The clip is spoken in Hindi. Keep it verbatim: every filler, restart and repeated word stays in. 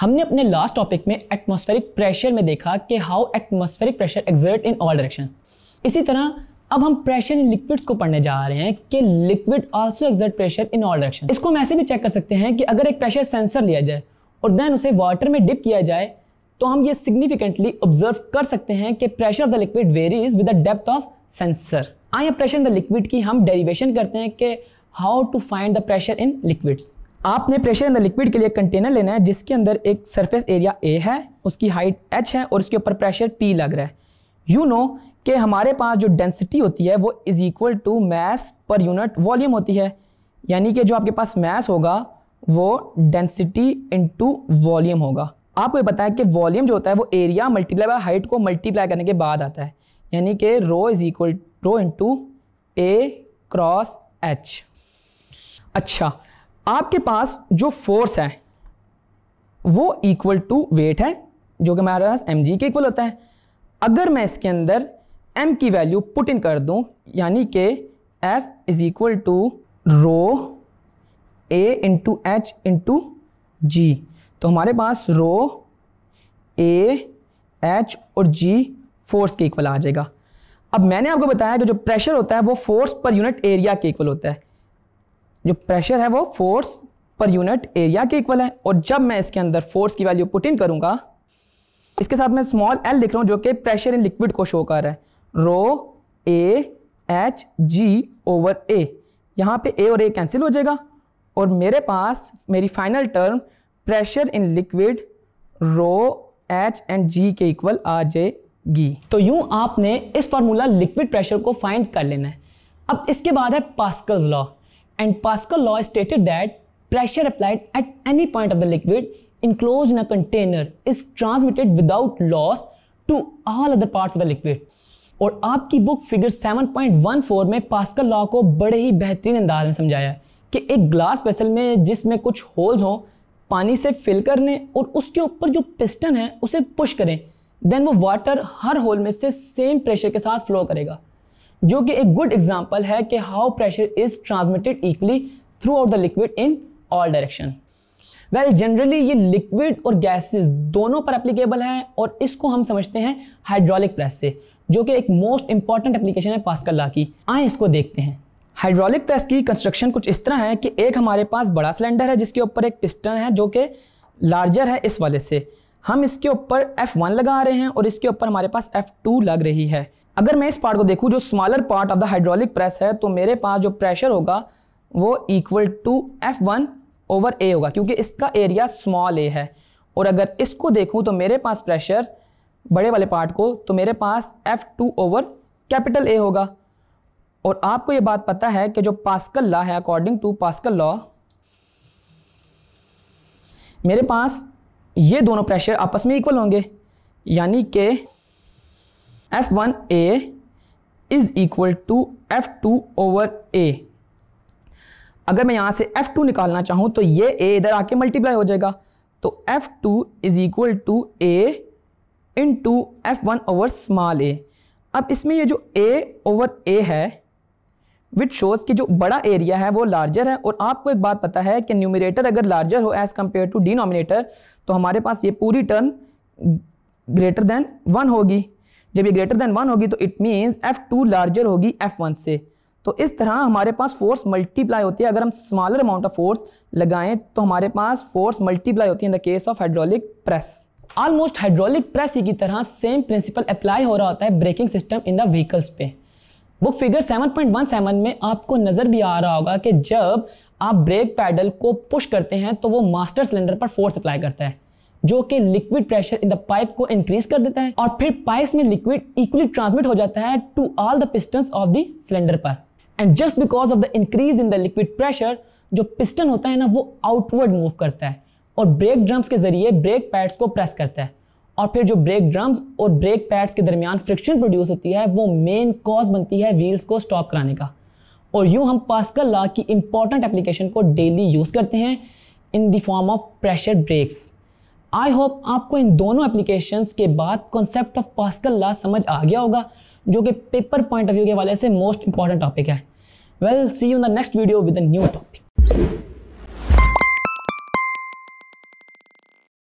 हमने अपने लास्ट टॉपिक में एटमॉस्फेरिक प्रेशर में देखा कि how atmospheric pressure exert in all direction. इसी तरह अब हम प्रेशर इन लिक्विड्स को पढ़ने जा रहे हैं कि liquid also exert pressure in all direction. इसको हम ऐसे भी चेक कर सकते हैं कि अगर एक प्रेशर सेंसर लिया जाए और देन उसे वाटर में डिप किया जाए तो हम ये सिग्निफिकेंटली ऑब्जर्व कर सकते हैं कि pressure of the liquid varies with the depth of sensor. आइए प्रेशर इन द लिक्विड की हम डेरिवेशन करते हैं कि how to find the pressure in liquids. आपने प्रेशर इन द लिक्विड के लिए कंटेनर लेना है जिसके अंदर एक सरफेस एरिया ए है, उसकी हाइट एच है और उसके ऊपर प्रेशर पी लग रहा है। यू नो कि हमारे पास जो डेंसिटी होती है वो is equal to mass per unit volume होती है, यानी कि जो आपके पास मास होगा वो डेंसिटी इनटू वॉल्यूम होगा। आपको ये पता है कि वॉल्यूम जो होता है वो एरिया मल्टीप्लाई बाय हाइट को मल्टीप्लाई करने के बाद आता है, यानी कि rho is equal rho into A cross H. अच्छा, आपके पास जो फोर्स है वो इक्वल टू वेट है जो कि हमारे पास एम जी के इक्वल होता है। अगर मैं इसके अंदर m की वैल्यू पुट इन कर दूं, यानी कि f is equal to rho a into H into जी, तो हमारे पास रो a h और g फोर्स के इक्वल आ जाएगा। अब मैंने आपको बताया कि जो प्रेशर होता है वो फोर्स पर यूनिट एरिया के इक्वल होता है, जो प्रेशर है वो फोर्स पर यूनिट एरिया के इक्वल है। और जब मैं इसके अंदर फोर्स की वैल्यू पुट इन करूंगा, इसके साथ मैं स्मॉल एल लिख रहा हूँ जो कि प्रेशर इन लिक्विड को शो कर रहा है, रो ए एच जी ओवर ए। यहाँ पे ए और ए कैंसिल हो जाएगा और मेरे पास मेरी final term pressure in liquid rho H and जी के इक्वल आ जाएगी। तो यूं आपने इस फार्मूला लिक्विड प्रेशर को फाइंड कर लेना है। अब इसके बाद है Pascal's law, and Pascal law stated that pressure applied at any point of the liquid enclosed in a container is transmitted without loss to all other parts of the liquid। और आपकी book figure seven point one four में पास्कल लॉ को बड़े ही बेहतरीन अंदाज में समझाया है कि एक ग्लास वेसल में जिसमें कुछ होल्स हों पानी से फिल करने और उसके ऊपर जो पिस्टन है उसे पुश करें, देन वो वाटर हर होल में से सेम प्रेशर के साथ फ्लो करेगा, जो कि एक गुड एग्जाम्पल है कि how pressure is transmitted equally throughout the liquid in all direction. Well well, generally ये लिक्विड और गैसेस दोनों पर एप्लीकेबल है और इसको हम समझते हैं हाइड्रोलिक प्रेस से, जो कि एक मोस्ट इंपॉर्टेंट एप्लीकेशन है पास्कल लॉ की। आए इसको देखते हैं। हाइड्रोलिक प्रेस की कंस्ट्रक्शन कुछ इस तरह है कि एक हमारे पास बड़ा सिलेंडर है जिसके ऊपर एक पिस्टन है जो कि लार्जर है इस वाले से। हम इसके ऊपर एफ वन लगा रहे हैं और इसके ऊपर हमारे पास एफ टू लग रही है। अगर मैं इस पार्ट को देखूँ जो smaller part of the hydraulic press है, तो मेरे पास जो प्रेशर होगा वो equal to F one over A होगा क्योंकि इसका एरिया स्मॉल ए है। और अगर इसको देखूं तो मेरे पास प्रेशर बड़े वाले पार्ट को, तो मेरे पास F two over capital A होगा। और आपको ये बात पता है कि जो पास्कल लॉ है, अकॉर्डिंग टू पास्कल लॉ मेरे पास ये दोनों प्रेशर आपस में इक्वल होंगे, यानी कि F one A is equal to F two over ए। अगर मैं यहाँ से एफ टू निकालना चाहूँ तो ये A इधर आके मल्टीप्लाई हो जाएगा, तो F two is equal to A into F one over small a। अब इसमें ये जो A ओवर A है विच शोज़ कि जो बड़ा एरिया है वो लार्जर है। और आपको एक बात पता है कि न्यूमरेटर अगर लार्जर हो एज़ कम्पेयर टू डिनोमिनेटर तो हमारे पास ये पूरी टर्म ग्रेटर दैन वन होगी। जब ये ग्रेटर दैन वन होगी तो it means F two larger होगी एफ वन से। तो इस तरह हमारे पास फोर्स मल्टीप्लाई होती है। अगर हम स्मॉलर अमाउंट ऑफ फोर्स लगाएं तो हमारे पास फोर्स मल्टीप्लाई होती है in the case of hydraulic press. Almost hydraulic press ही की तरह सेम प्रिंसिपल अप्लाई हो रहा होता है braking system in the vehicles पे। Book figure seven point one seven में आपको नज़र भी आ रहा होगा कि जब आप ब्रेक पैडल को पुश करते हैं तो वो मास्टर सिलेंडर पर फोर्स अप्लाई करता है जो कि liquid pressure in the pipe को इंक्रीज कर देता है और फिर पाइप में लिक्विड इक्वली ट्रांसमिट हो जाता है to all the pistons of the cylinder पर। And just because of the increase in the liquid pressure जो पिस्टन होता है ना वो आउटवर्ड मूव करता है और ब्रेक ड्रम्स के जरिए ब्रेक पैड्स को प्रेस करता है, और फिर जो ब्रेक ड्रम्स और ब्रेक पैड्स के दरमियान फ्रिक्शन प्रोड्यूस होती है वो मेन कॉज बनती है व्हील्स को स्टॉप कराने का। और यूँ हम पास्कल लॉ की इंपॉर्टेंट एप्लीकेशन को डेली यूज़ करते हैं in the form of pressure brakes. I hope आपको इन दोनों एप्लीकेशंस के बाद कॉन्सेप्ट ऑफ पास्कल लॉ समझ आ गया होगा जो कि पेपर पॉइंट ऑफ व्यू के वाले से मोस्ट इंपॉर्टेंट टॉपिक है। Well, see you in the next video with a new topic.